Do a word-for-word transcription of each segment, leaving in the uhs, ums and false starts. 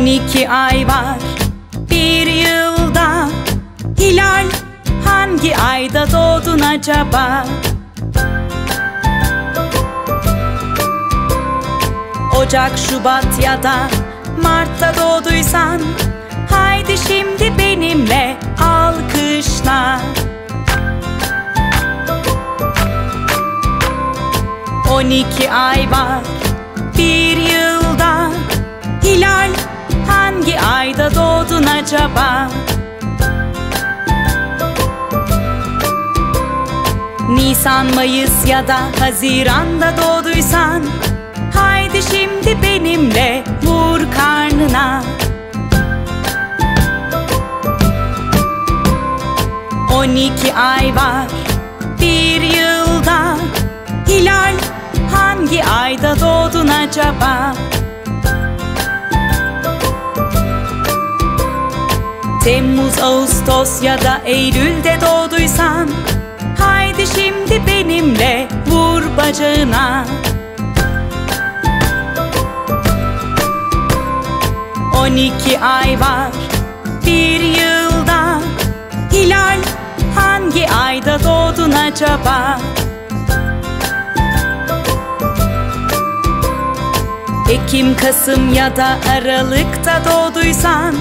on iki ay var bir yılda. Hilal hangi ayda doğdun acaba? Ocak, Şubat ya da Mart'ta doğduysan haydi şimdi benimle alkışla. on iki ay var bir yılda. Hilal hangi ayda doğdun acaba? Nisan, Mayıs ya da Haziran'da doğduysan haydi şimdi benimle vur karnına. on iki ay var bir yılda. Hilal hangi ayda doğdun acaba? Temmuz, Ağustos ya da Eylül'de doğduysan haydi şimdi benimle vur bacağına. on iki ay var bir yılda. Hilal hangi ayda doğdun acaba? Ekim, Kasım ya da Aralık'ta doğduysan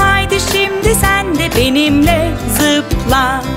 haydi şimdi sen de benimle zıpla.